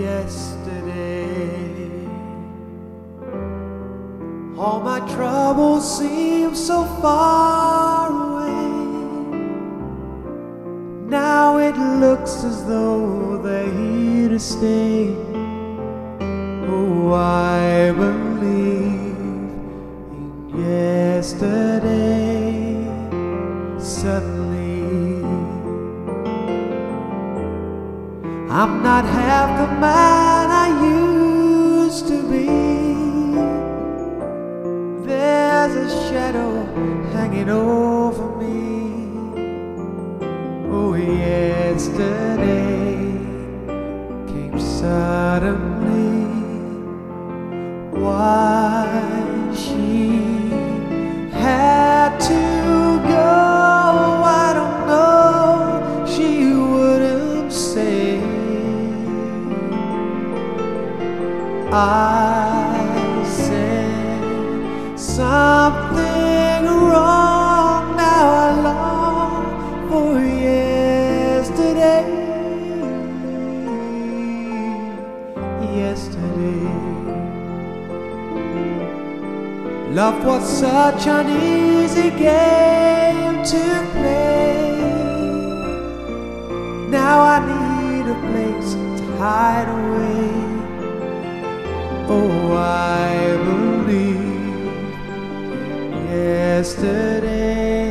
yesterday. All my troubles seem so far away. Now it looks as though they're here to stay. Oh, I believe in yesterday. Suddenly I'm not half the man I used to be. There's a shadow hanging over me. Oh, yesterday came suddenly. Why she had to go, I don't know. She wouldn't say. I said something wrong. Now I long for yesterday. Yesterday, love was such an easy game to play. Now I need a place to hide away. Oh, I believe yesterday.